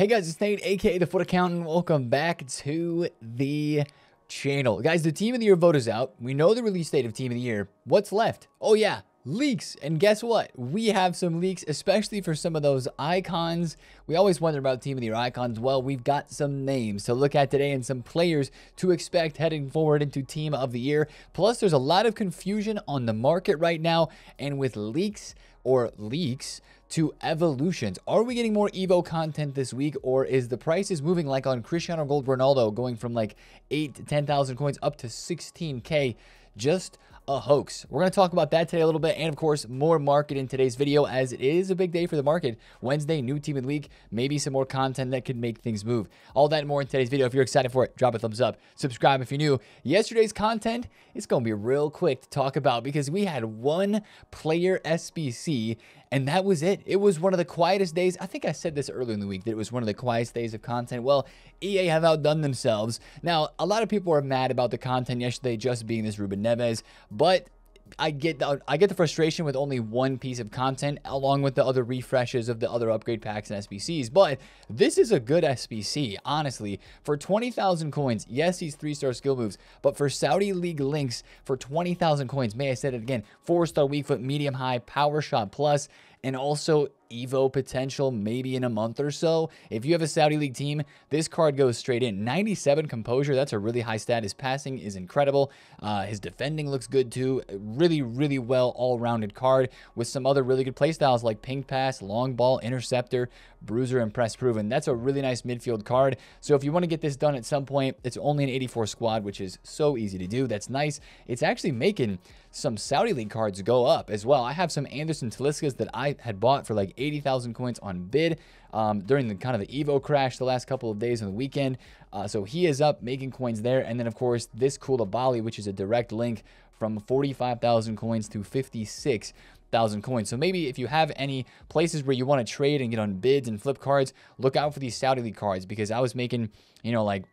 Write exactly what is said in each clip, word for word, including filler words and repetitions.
Hey guys, it's Nate, aka The Foot Accountant. Welcome back to the channel. Guys, the Team of the Year vote is out. We know the release date of Team of the Year. What's left? Oh yeah, leaks. And guess what? We have some leaks, especially for some of those icons. We always wonder about Team of the Year icons. Well, we've got some names to look at today and some players to expect heading forward into Team of the Year. Plus, there's a lot of confusion on the market right now, and with leaks or leaks to evolutions. Are we getting more Evo content this week, or is the prices moving like on Cristiano Gold Ronaldo, going from like eight to ten thousand coins up to sixteen K? Just a hoax. We're going to talk about that today a little bit, and of course more market in today's video, as it is a big day for the market. Wednesday, new team and league, maybe some more content that could make things move. All that and more in today's video. If you're excited for it, drop a thumbs up, subscribe if you're new. Yesterday's content, it's going to be real quick to talk about because we had one player S B C and that was it. It was one of the quietest days. I think I said this earlier in the week that it was one of the quietest days of content. Well, E A have outdone themselves. Now, a lot of people are mad about the content yesterday just being this Ruben Neves, but I get the, I get the frustration with only one piece of content along with the other refreshes of the other upgrade packs and S B Cs, but this is a good S B C, honestly. For twenty thousand coins, yes, he's three-star skill moves, but for Saudi League Links, for twenty thousand coins, may I say it again, four-star weak foot, medium high, power shot plus, and also Evo potential maybe in a month or so. If you have a Saudi League team, this card goes straight in. ninety-seven composure, that's a really high stat. His passing is incredible. Uh, his defending looks good too. Really, really well all-rounded card with some other really good playstyles like ping pass, long ball, interceptor, bruiser, and press proven. That's a really nice midfield card. So if you want to get this done at some point, it's only an eighty-four squad, which is so easy to do. That's nice. It's actually making some Saudi League cards go up as well. I have some Anderson Taliscas that I had bought for like eighty thousand coins on bid um, during the kind of the Evo crash the last couple of days on the weekend. Uh, so he is up making coins there. And then, of course, this Koola Bali, which is a direct link from forty-five thousand coins to fifty-six thousand coins. So maybe if you have any places where you want to trade and get on bids and flip cards, look out for these Saudi League cards, because I was making, you know, like,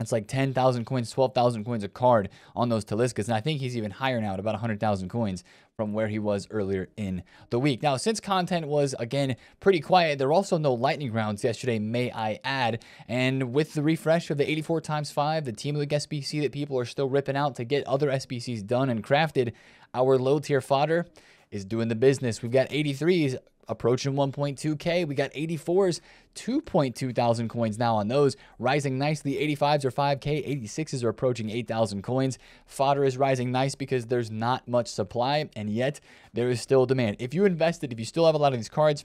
it's like ten thousand coins, twelve thousand coins a card on those Taliscas. And I think he's even higher now at about one hundred thousand coins from where he was earlier in the week. Now, since content was, again, pretty quiet, there were also no lightning rounds yesterday, may I add. And with the refresh of the eighty-four times five, the Team League S B C that people are still ripping out to get other S B Cs done and crafted, our low-tier fodder is doing the business. We've got eighty-threes. Approaching one point two K. We got eighty-fours, two point two thousand coins now on those, rising nicely. eighty-fives are five K, eighty-sixes are approaching eight thousand coins. Fodder is rising nice because there's not much supply, and yet there is still demand. If you invested, if you still have a lot of these cards,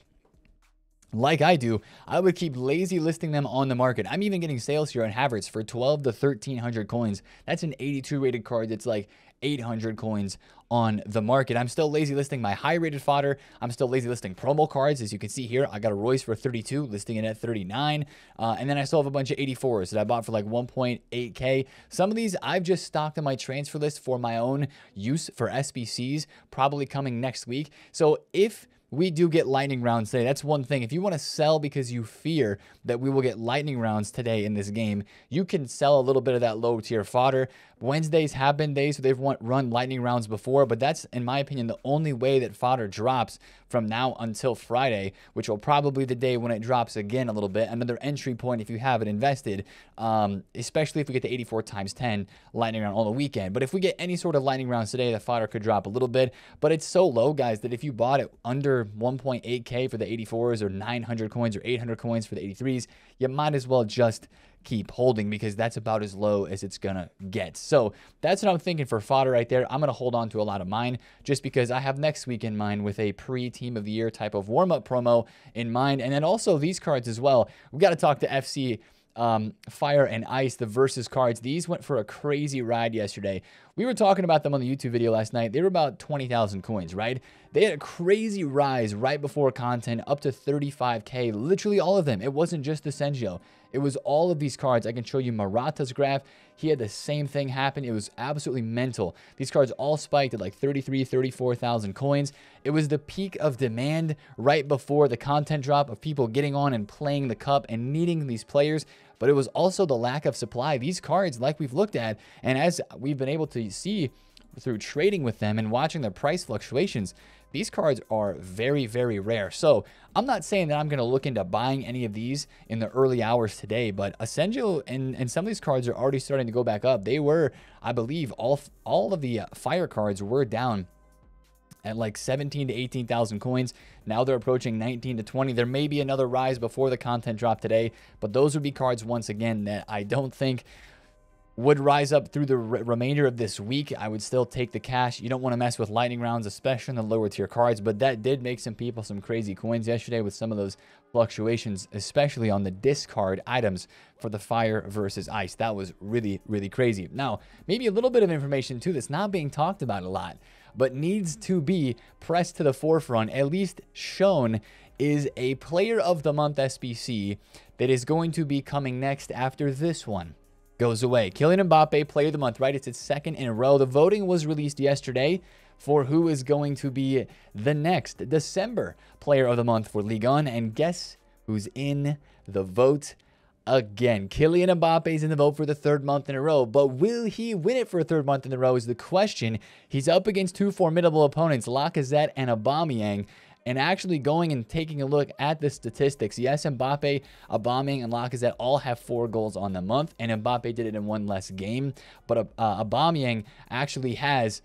like I do, I would keep lazy listing them on the market. I'm even getting sales here on Havertz for twelve to thirteen hundred coins. That's an eighty-two rated card that's like eight hundred coins on the market. I'm still lazy listing my high rated fodder. I'm still lazy listing promo cards. As you can see here, I got a Royce for thirty-two, listing it at thirty-nine. Uh, and then I still have a bunch of eighty-fours that I bought for like one point eight K. Some of these I've just stocked on my transfer list for my own use for S B Cs, probably coming next week. So if we do get lightning rounds today, that's one thing. If you want to sell because you fear that we will get lightning rounds today in this game, you can sell a little bit of that low tier fodder. Wednesdays have been days where they've run lightning rounds before, but that's, in my opinion, the only way that fodder drops from now until Friday, which will probably be the day when it drops again a little bit. Another entry point if you have it invested, um, especially if we get the eighty-four times ten lightning round on the weekend. But if we get any sort of lightning rounds today, the fodder could drop a little bit, but it's so low, guys, that if you bought it under one point eight K for the eighty-fours or nine hundred coins or eight hundred coins for the eighty-threes, you might as well just keep holding, because that's about as low as it's gonna get. So that's what I'm thinking for fodder right there. I'm gonna hold on to a lot of mine just because I have next week in mind with a pre-team of the year type of warm-up promo in mind. And then also these cards as well. We've got to talk to F C Um, Fire and Ice, the versus cards. These went for a crazy ride yesterday. We were talking about them on the YouTube video last night. They were about twenty thousand coins, right? They had a crazy rise right before content up to thirty-five K, literally all of them. It wasn't just Ascengio. It was all of these cards. I can show you Morata's graph. He had the same thing happen. It was absolutely mental. These cards all spiked at like thirty-three, thirty-four thousand coins. It was the peak of demand right before the content drop of people getting on and playing the cup and needing these players. But it was also the lack of supply. These cards, like we've looked at, and as we've been able to see through trading with them and watching their price fluctuations, These cards are very, very rare. So I'm not saying that I'm going to look into buying any of these in the early hours today, but Ascengio and, and some of these cards are already starting to go back up. They were, I believe, all, all of the fire cards were down at like seventeen to eighteen thousand coins. Now they're approaching nineteen to twenty. There may be another rise before the content drop today, but those would be cards once again that I don't think would rise up through the re remainder of this week. I would still take the cash. You don't want to mess with lightning rounds, especially in the lower tier cards, but that did make some people some crazy coins yesterday with some of those fluctuations, especially on the discard items for the fire versus ice. That was really, really crazy. Now, maybe a little bit of information too that's not being talked about a lot, but needs to be pressed to the forefront, at least shown, is a Player of the Month S B C that is going to be coming next after this one goes away. Kylian Mbappe, Player of the Month, right? It's its second in a row. The voting was released yesterday for who is going to be the next December Player of the Month for Ligue one. And guess who's in the vote again? Kylian Mbappe is in the vote for the third month in a row. But will he win it for a third month in a row is the question. He's up against two formidable opponents, Lacazette and Aubameyang. And actually going and taking a look at the statistics, yes, Mbappe, Aubameyang, and Lacazette all have four goals on the month, and Mbappe did it in one less game. But uh, Aubameyang actually has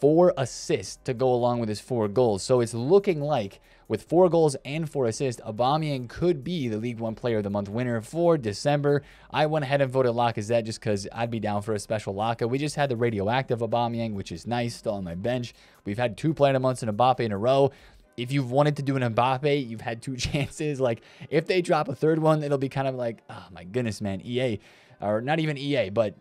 four assists to go along with his four goals. So it's looking like with four goals and four assists, Aubameyang could be the League One Player of the Month winner for December. I went ahead and voted Lacazette just because I'd be down for a special Laka. We just had the radioactive Aubameyang, which is nice, still on my bench. We've had two Player of the Months and Mbappe in a row. If you've wanted to do an Mbappe, you've had two chances. Like, if they drop a third one, it'll be kind of like, oh my goodness, man, E A. Or not even E A, but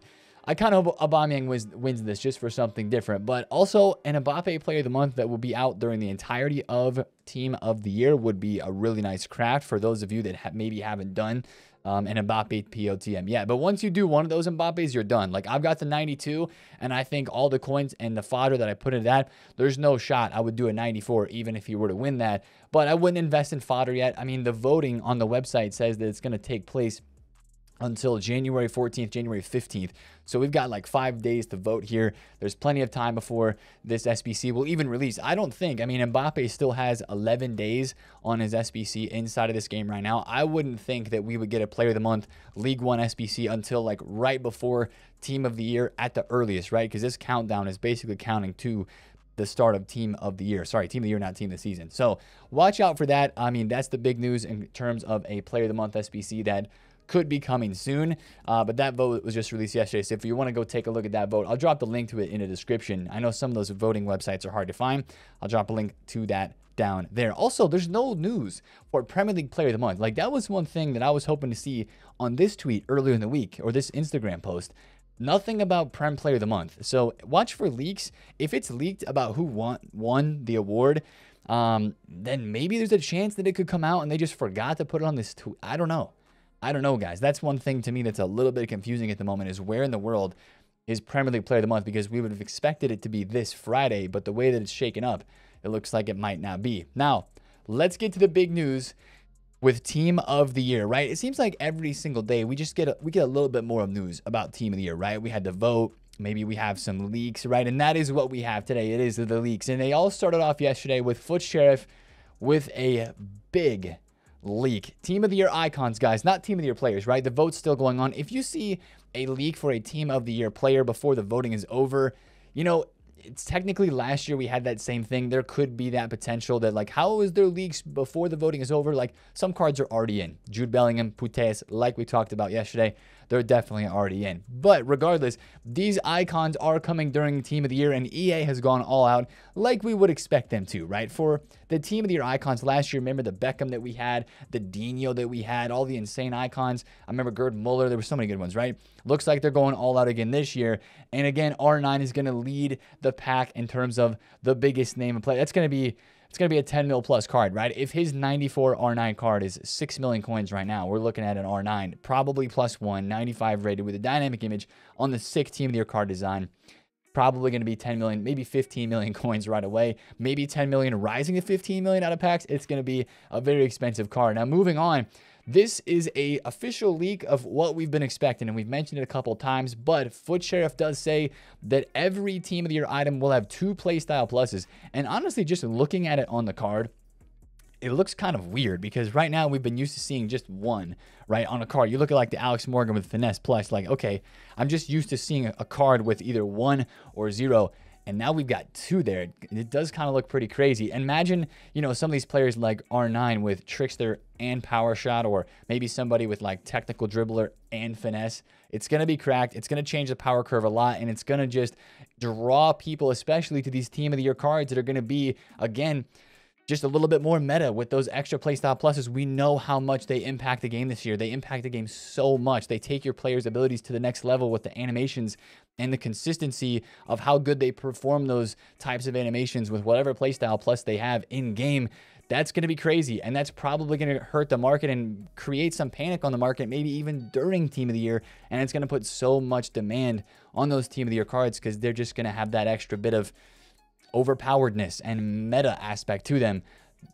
I kind of hope Aubameyang wins, wins this just for something different. But also, an Mbappe Player of the Month that will be out during the entirety of Team of the Year would be a really nice craft for those of you that ha maybe haven't done um, an Mbappe P O T M yet. But once you do one of those Mbappes, you're done. Like, I've got the ninety-two, and I think all the coins and the fodder that I put into that, there's no shot I would do a ninety-four even if you were to win that. But I wouldn't invest in fodder yet. I mean, the voting on the website says that it's going to take place until January fourteenth, January fifteenth. So we've got like five days to vote here. There's plenty of time before this S B C will even release. I don't think, I mean, Mbappe still has eleven days on his S B C inside of this game right now. I wouldn't think that we would get a Player of the Month League One S B C until like right before Team of the Year at the earliest, right? Because this countdown is basically counting to the start of Team of the Year. Sorry, Team of the Year, not Team of the Season. So watch out for that. I mean, that's the big news in terms of a Player of the Month S B C that could be coming soon, uh, but that vote was just released yesterday. So if you want to go take a look at that vote, I'll drop the link to it in the description. I know some of those voting websites are hard to find. I'll drop a link to that down there. Also, there's no news for Premier League Player of the Month. Like, that was one thing that I was hoping to see on this tweet earlier in the week, or this Instagram post. Nothing about Prem Player of the Month. So watch for leaks. If it's leaked about who won, won the award, um, then maybe there's a chance that it could come out and they just forgot to put it on this tweet. I don't know. I don't know, guys. That's one thing to me that's a little bit confusing at the moment, is where in the world is Premier League Player of the Month? Because we would have expected it to be this Friday, but the way that it's shaken up, it looks like it might not be. Now, let's get to the big news with Team of the Year, right? It seems like every single day we just get a, we get a little bit more of news about Team of the Year, right? We had the vote. Maybe we have some leaks, right? And that is what we have today. It is the leaks. And they all started off yesterday with Footsheriff with a big leak. Team of the Year icons, guys, not Team of the Year players, right? The vote's still going on. If you see a leak for a Team of the Year player before the voting is over, you know, it's technically last year we had that same thing. There could be that potential that, like, how is there leaks before the voting is over? Like, some cards are already in. Jude Bellingham, Putes, like we talked about yesterday, they're definitely already in. But regardless, these icons are coming during Team of the Year, and E A has gone all out like we would expect them to, right? For the Team of the Year icons last year, remember the Beckham that we had, the Dino that we had, all the insane icons. I remember Gerd Muller. There were so many good ones, right? Looks like they're going all out again this year. And again, R nine is going to lead the pack in terms of the biggest name in play. That's going to be... It's going to be a ten mil plus card, right? If his ninety-four R nine card is six million coins right now, we're looking at an R nine, probably plus one, ninety-five rated with a dynamic image on the sick Team of the Year card design. Probably going to be ten million, maybe fifteen million coins right away. Maybe ten million rising to fifteen million out of packs. It's going to be a very expensive card. Now, moving on, This is a official leak of what we've been expecting, and we've mentioned it a couple times, but Footsheriff does say that every team of the year item will have two playstyle pluses. And honestly, just looking at it on the card, it looks kind of weird because right now we've been used to seeing just one, right, on a card. You look at like the Alex Morgan with Finesse Plus, like, okay, I'm just used to seeing a card with either one or zero. And now we've got two there. It does kind of look pretty crazy. Imagine, you know, some of these players like R nine with Trickster and Power Shot, or maybe somebody with like Technical Dribbler and Finesse. It's going to be cracked. It's going to change the power curve a lot, and it's going to just draw people, especially to these Team of the Year cards that are going to be, again, just a little bit more meta with those extra playstyle pluses. We know how much they impact the game this year. They impact the game so much. They take your players' abilities to the next level with the animations and the consistency of how good they perform those types of animations with whatever playstyle plus they have in game. That's going to be crazy, and that's probably going to hurt the market and create some panic on the market, maybe even during Team of the Year, and it's going to put so much demand on those Team of the Year cards because they're just going to have that extra bit of overpoweredness and meta aspect to them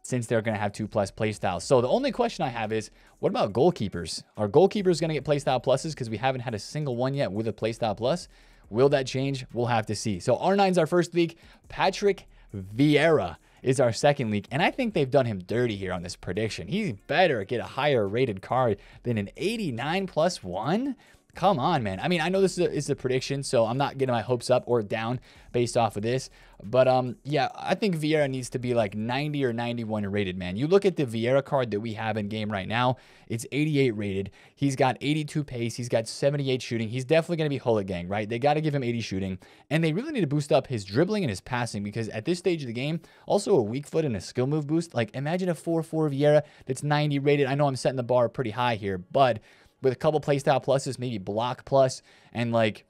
since they're going to have two plus playstyles. So the only question I have is, what about goalkeepers? Are goalkeepers going to get playstyle pluses? Because we haven't had a single one yet with a playstyle plus. Will that change? We'll have to see. So R nine's our first leak. Patrick Vieira is our second leak, and I think they've done him dirty here on this prediction. He better get a higher rated card than an eighty-nine plus one. Come on, man. I mean, I know this is a, is a prediction, so I'm not getting my hopes up or down based off of this. But, um, yeah, I think Vieira needs to be like ninety or ninety-one rated, man. You look at the Vieira card that we have in game right now, it's eighty-eight rated. He's got eighty-two pace. He's got seventy-eight shooting. He's definitely going to be Hullet Gang, right? They got to give him eighty shooting. And they really need to boost up his dribbling and his passing because at this stage of the game, also a weak foot and a skill move boost. Like, imagine a four four Vieira that's ninety rated. I know I'm setting the bar pretty high here, but with a couple playstyle pluses, maybe block plus and like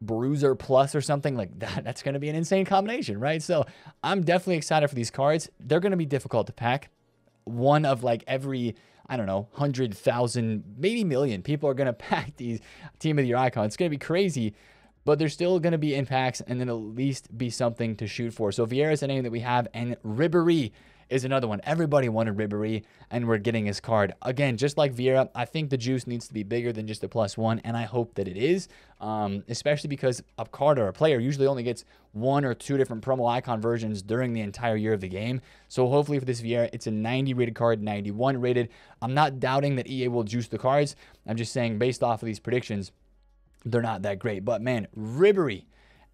bruiser plus or something like that, that's going to be an insane combination, right? So I'm definitely excited for these cards. They're going to be difficult to pack. One of like every, I don't know, one hundred thousand, maybe million people are going to pack these Team of the Year icons. It's going to be crazy, but they're still going to be impacts and then at least be something to shoot for. So Vieira's a name that we have, and Ribery is another one. Everybody wanted Ribery, and we're getting his card. Again, just like Vieira, I think the juice needs to be bigger than just a plus one, and I hope that it is, um, especially because a card or a player usually only gets one or two different promo icon versions during the entire year of the game. So hopefully for this Vieira, it's a ninety rated card, ninety-one rated. I'm not doubting that E A will juice the cards. I'm just saying based off of these predictions, they're not that great. But man, Ribery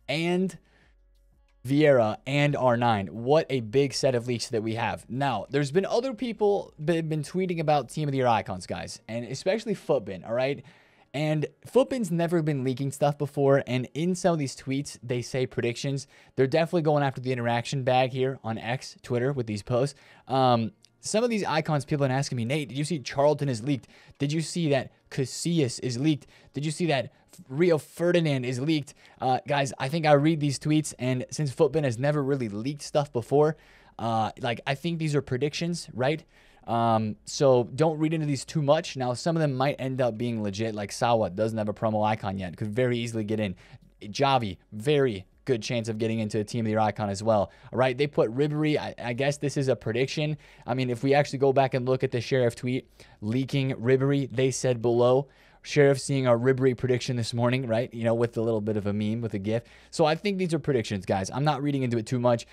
and Vieira and R nine, what a big set of leaks that we have. Now, there's been other people that have been tweeting about Team of the Year icons, guys, and especially Footbin, all right? And Footbin's never been leaking stuff before, and in some of these tweets, they say predictions. They're definitely going after the interaction bag here on X, Twitter, with these posts. Um, some of these icons, people are asking me, Nate, did you see Charlton is leaked? Did you see that Casillas is leaked? Did you see that Rio Ferdinand is leaked? Uh, guys, I think I read these tweets, and since Footbin has never really leaked stuff before, uh, like, I think these are predictions, right? Um, so don't read into these too much. Now, some of them might end up being legit, like Sawa doesn't have a promo icon yet, could very easily get in. Javi, very good chance of getting into a Team of the Year icon as well. All right, they put Ribery. I, I guess this is a prediction. I mean, if we actually go back and look at the Sheriff tweet, leaking Ribery, they said below, Sheriff seeing our Ribery prediction this morning, right? You know, with a little bit of a meme, with a gif. So I think these are predictions, guys. I'm not reading into it too much.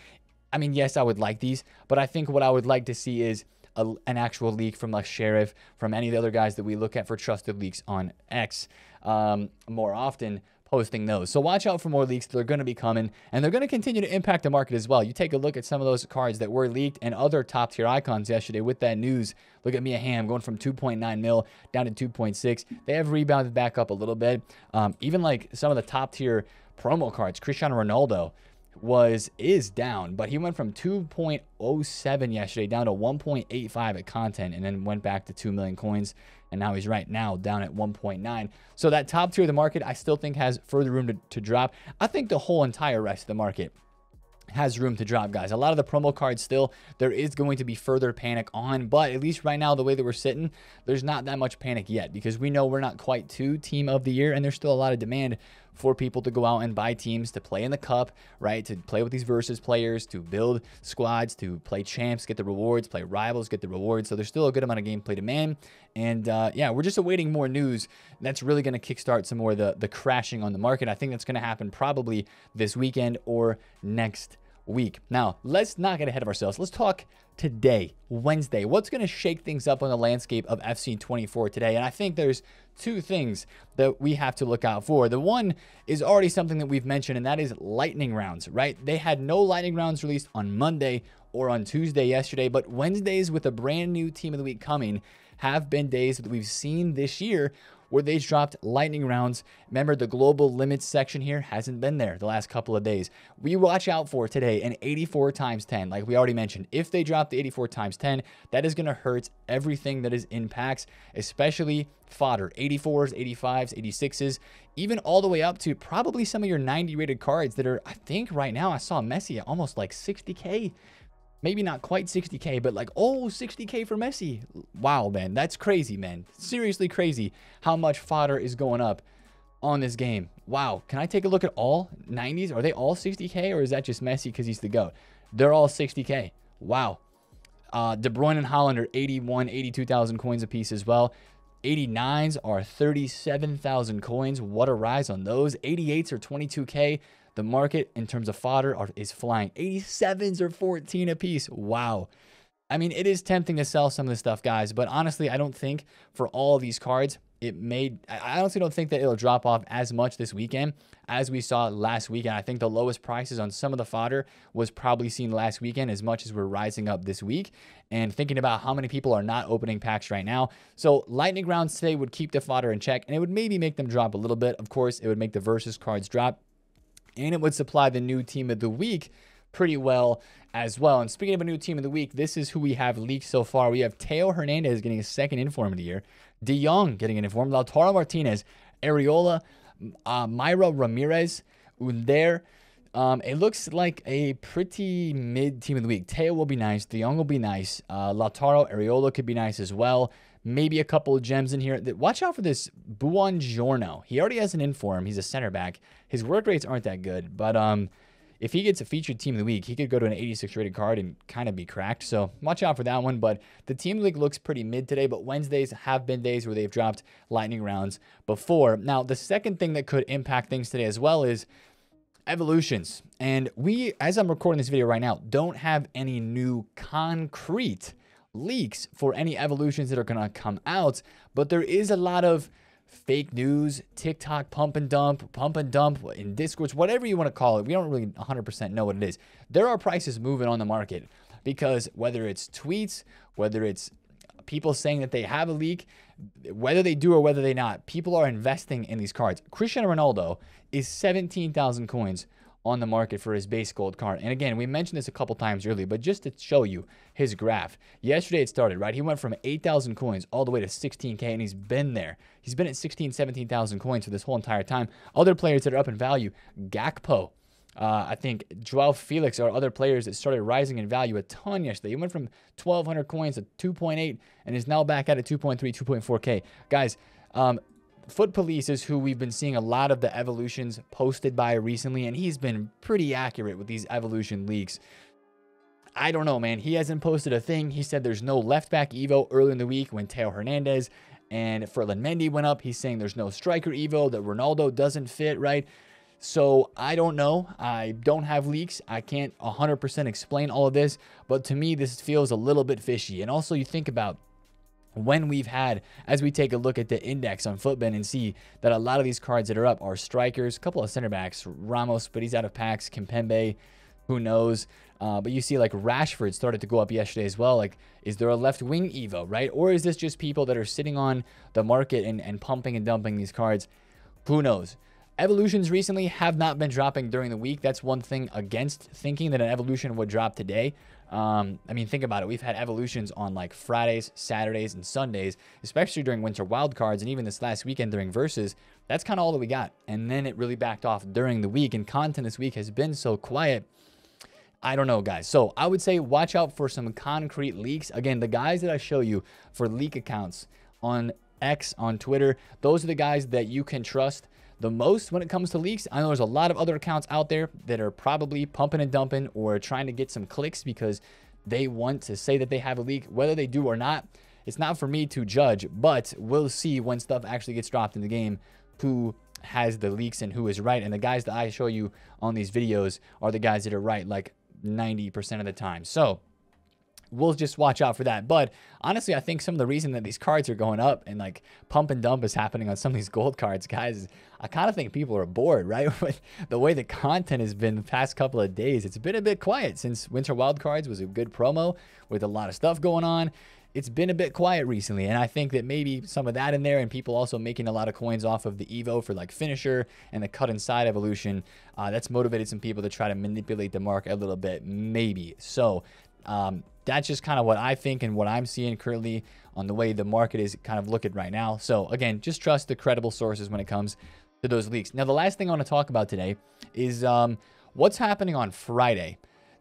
I mean, yes, I would like these, but I think what I would like to see is a, an actual leak from a Sheriff, from any of the other guys that we look at for trusted leaks on X um, more often, posting those. So watch out for more leaks. They're going to be coming, and they're going to continue to impact the market as well. You take a look at some of those cards that were leaked and other top tier icons yesterday with that news. Look at Mia Hamm going from two point nine mil down to two point six. They have rebounded back up a little bit. Um, even like some of the top tier promo cards, Cristiano Ronaldo was is down, but he went from two point oh seven yesterday down to one point eight five at content, and then went back to two million coins, and now he's right now down at one point nine. So that top tier of the market, I still think has further room to, to drop. I think the whole entire rest of the market has room to drop, guys. A lot of the promo cards still, there is going to be further panic on, but at least right now, the way that we're sitting, there's not that much panic yet because we know we're not quite to Team of the Year, and there's still a lot of demand for people to go out and buy teams to play in the cup, right? To play with these versus players, to build squads, to play champs, get the rewards, play rivals, get the rewards. So there's still a good amount of gameplay demand. And uh, yeah, we're just awaiting more news. That's really going to kickstart some more of the, the crashing on the market. I think that's going to happen probably this weekend or next week. Now, let's not get ahead of ourselves. Let's talk today, Wednesday. What's going to shake things up on the landscape of F C twenty-four today? And I think there's two things that we have to look out for. The one is already something that we've mentioned, and that is lightning rounds, right? They had no lightning rounds released on Monday or on Tuesday yesterday, but Wednesdays with a brand new team of the week coming have been days that we've seen this year where they dropped lightning rounds. Remember, the global limits section here hasn't been there the last couple of days. We watch out for today an eighty-four times ten, like we already mentioned. If they drop the eighty-four times ten, that is gonna hurt everything that is in packs, especially fodder, eighty-fours, eighty-fives, eighty-sixes, even all the way up to probably some of your ninety rated cards that are, I think right now, I saw Messi at almost like sixty K. Maybe not quite sixty K, but like, oh, sixty K for Messi. Wow, man, that's crazy, man. Seriously crazy how much fodder is going up on this game. Wow, can I take a look at all nineties? Are they all sixty K, or is that just Messi because he's the GOAT? They're all sixty K. Wow. Uh, De Bruyne and Holland are eighty-one, eighty-two thousand coins apiece as well. eighty-nines are thirty-seven thousand coins. What a rise on those. eighty-eights are twenty-two K. The market in terms of fodder are, is flying. eighty-sevens are fourteen apiece. Wow. I mean, it is tempting to sell some of this stuff, guys, but honestly, I don't think for all of these cards, it made, I honestly don't think that it'll drop off as much this weekend as we saw last weekend. I think the lowest prices on some of the fodder was probably seen last weekend as much as we're rising up this week, and thinking about how many people are not opening packs right now. So lightning rounds today would keep the fodder in check, and it would maybe make them drop a little bit. Of course, it would make the versus cards drop, and it would supply the new team of the week pretty well as well. And speaking of a new team of the week, this is who we have leaked so far. We have Teo Hernandez getting his second inform of the year, De Jong getting an inform, Lautaro Martinez, Areola, uh, Myra Ramirez, Under. Um, it looks like a pretty mid team of the week. Teo will be nice. De Jong will be nice. Uh, Lautaro, Areola could be nice as well. Maybe a couple of gems in here. Watch out for this Buongiorno. He already has an inform. He's a center back. His work rates aren't that good, but um, if he gets a featured team of the week, he could go to an eighty-six rated card and kind of be cracked. So watch out for that one. But the team of the week looks pretty mid today, but Wednesdays have been days where they've dropped lightning rounds before. Now, the second thing that could impact things today as well is evolutions. And we, as I'm recording this video right now, don't have any new concrete leaks for any evolutions that are going to come out, but there is a lot of fake news, TikTok pump and dump, pump and dump in Discords, whatever you want to call it. We don't really one hundred percent know what it is. There are prices moving on the market because whether it's tweets, whether it's people saying that they have a leak, whether they do or whether they not, people are investing in these cards. Cristiano Ronaldo is seventeen thousand coins on the market for his base gold card. And again, we mentioned this a couple times earlier, but just to show you his graph, yesterday it started, right? He went from eight thousand coins all the way to sixteen K, and he's been there. He's been at sixteen, seventeen thousand coins for this whole entire time. Other players that are up in value, Gakpo, uh, I think Joao Felix are other players that started rising in value a ton yesterday. He went from twelve hundred coins to two point eight and is now back at a two point three, two point four K. Guys, um, Foot Police is who we've been seeing a lot of the evolutions posted by recently, and he's been pretty accurate with these evolution leaks. I don't know, man. He hasn't posted a thing. He said there's no left-back Evo early in the week when Teo Hernandez and Ferland Mendy went up. He's saying there's no striker Evo, that Ronaldo doesn't fit, right? So I don't know. I don't have leaks. I can't one hundred percent explain all of this, but to me, this feels a little bit fishy. And also, you think about when we've had, as we take a look at the index on Footbin and see that a lot of these cards that are up are strikers, a couple of center backs, Ramos, but he's out of packs, Kimpembe, who knows? Uh, but you see like Rashford started to go up yesterday as well. Like, is there a left wing Evo, right? Or is this just people that are sitting on the market and, and pumping and dumping these cards? Who knows? Evolutions recently have not been dropping during the week. That's one thing against thinking that an evolution would drop today. Um, I mean, think about it. We've had evolutions on like Fridays, Saturdays, and Sundays, especially during winter wildcards, and even this last weekend during Versus. That's kind of all that we got. And then it really backed off during the week, and content this week has been so quiet. I don't know, guys. So I would say watch out for some concrete leaks. Again, the guys that I show you for leak accounts on X, on Twitter, those are the guys that you can trust. the most when it comes to leaks. I know there's a lot of other accounts out there that are probably pumping and dumping or trying to get some clicks because they want to say that they have a leak. Whether they do or not, it's not for me to judge, but we'll see when stuff actually gets dropped in the game who has the leaks and who is right. And the guys that I show you on these videos are the guys that are right like ninety percent of the time. So we'll just watch out for that. But honestly, I think some of the reason that these cards are going up and like pump and dump is happening on some of these gold cards, guys, is I kind of think people are bored, right? With the way the content has been the past couple of days, it's been a bit quiet since Winter Wild Cards was a good promo with a lot of stuff going on. It's been a bit quiet recently, and I think that maybe some of that in there, and people also making a lot of coins off of the Evo for like Finisher and the Cut Inside Evolution, uh, that's motivated some people to try to manipulate the mark a little bit, maybe. So um, that's just kind of what I think and what I'm seeing currently on the way the market is kind of looking right now. So again, just trust the credible sources when it comes to those leaks. Now, the last thing I want to talk about today is um, what's happening on Friday.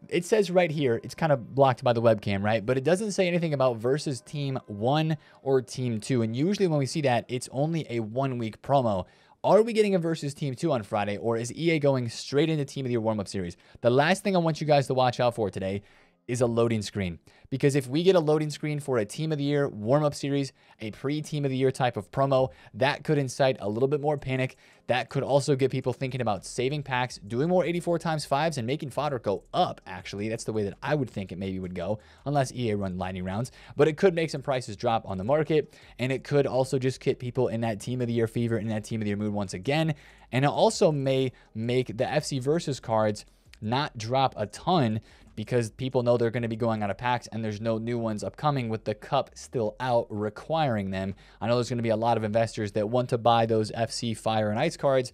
It says right here, it's kind of blocked by the webcam, right? But it doesn't say anything about versus team one or team two. And usually when we see that, it's only a one week promo. Are we getting a versus team two on Friday, or is E A going straight into team of the year warm-up series? The last thing I want you guys to watch out for today is a loading screen, because if we get a loading screen for a team of the year warm-up series, a pre-team of the year type of promo, that could incite a little bit more panic. That could also get people thinking about saving packs, doing more eighty-four times fives, and making fodder go up. Actually, that's the way that I would think it maybe would go, unless E A run lightning rounds, but it could make some prices drop on the market, and it could also just get people in that team of the year fever, in that team of the year mood once again. And it also may make the F C versus cards not drop a ton, because people know they're going to be going out of packs and there's no new ones upcoming with the cup still out requiring them. I know there's going to be a lot of investors that want to buy those F C Fire and Ice cards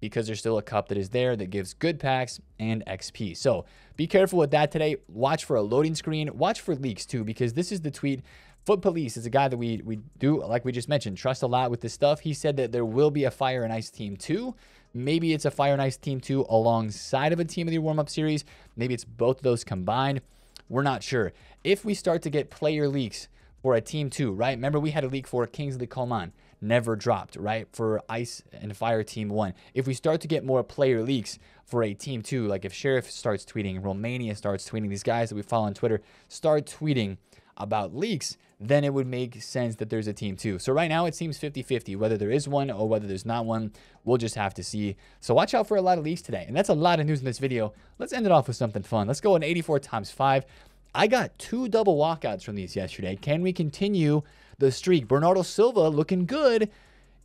because there's still a cup that is there that gives good packs and X P. So be careful with that today. Watch for a loading screen. Watch for leaks too, because this is the tweet. Foot Police is a guy that we, we do, like we just mentioned, trust a lot with this stuff. He said that there will be a Fire and Ice team too. Maybe it's a Fire and Ice team two alongside of a team of the warm-up series. Maybe it's both of those combined. We're not sure. If we start to get player leaks for a team two, right? Remember, we had a leak for Kingsley Coman, never dropped, right? For Ice and Fire team one. If we start to get more player leaks for a team two, like if Sheriff starts tweeting, Romania starts tweeting, these guys that we follow on Twitter start tweeting about leaks, then it would make sense that there's a team too. So right now it seems fifty fifty, whether there is one or whether there's not one. We'll just have to see. So watch out for a lot of leaks today. And that's a lot of news in this video. Let's end it off with something fun. Let's go an eighty-four times five. I got two double walkouts from these yesterday. Can we continue the streak? Bernardo Silva looking good.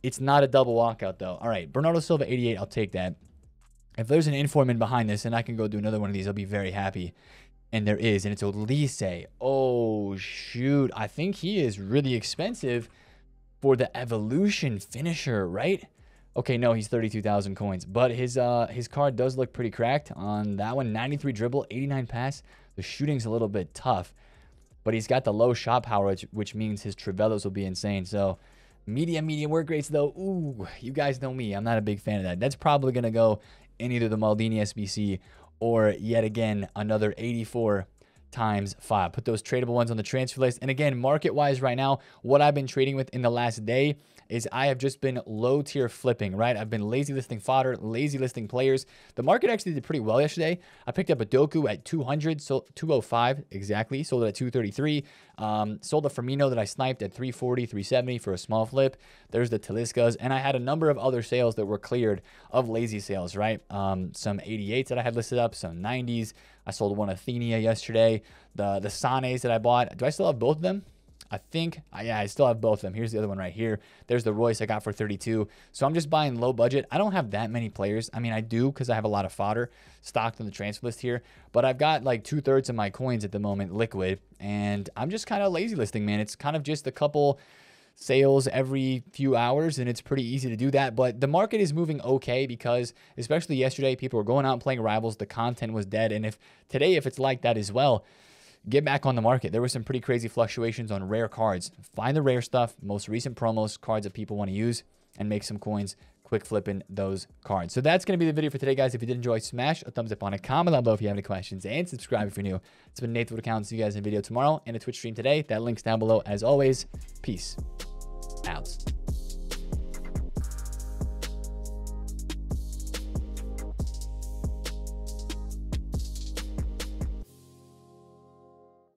It's not a double walkout though. All right, Bernardo Silva eighty-eight, I'll take that. If there's an inform in behind this and I can go do another one of these, I'll be very happy. And there is, and it's Olise. Oh, shoot. I think he is really expensive for the Evolution Finisher, right? Okay, no, he's thirty-two thousand coins. But his uh, his card does look pretty cracked on that one. ninety-three dribble, eighty-nine pass. The shooting's a little bit tough. But he's got the low shot power, which, which means his Trevellos will be insane. So, medium, medium work rates, though. Ooh, you guys know me. I'm not a big fan of that. That's probably going to go in either the Maldini S B C or yet again, another eighty-four times five. Put those tradable ones on the transfer list. And again, market-wise right now, what I've been trading with in the last day is I have just been low-tier flipping, right? I've been lazy listing fodder, lazy listing players. The market actually did pretty well yesterday. I picked up a Doku at two hundred, so two oh five exactly, sold it at two thirty-three. Um, sold a Firmino that I sniped at three forty, three seventy for a small flip. There's the Taliscas, and I had a number of other sales that were cleared of lazy sales, right? Um, some eighty-eights that I had listed up, some nineties. I sold one Athenia yesterday. The, the Sanes that I bought. Do I still have both of them? I think, yeah, I still have both of them. Here's the other one right here. There's the Royce I got for thirty-two. So I'm just buying low budget. I don't have that many players. I mean, I do because I have a lot of fodder stocked on the transfer list here. But I've got like two thirds of my coins at the moment liquid. And I'm just kind of lazy listing, man. It's kind of just a couple sales every few hours, and it's pretty easy to do that. But the market is moving okay, because especially yesterday, people were going out and playing Rivals. The content was dead. And if today, if it's like that as well, get back on the market. There were some pretty crazy fluctuations on rare cards. Find the rare stuff, most recent promos, cards that people want to use, and make some coins quick flipping those cards. So that's going to be the video for today, guys. If you did enjoy, smash a thumbs up on a comment down below if you have any questions, and subscribe if you're new. It's been Nate with Account. See you guys in a video tomorrow and a Twitch stream today. That link's down below. As always, peace out.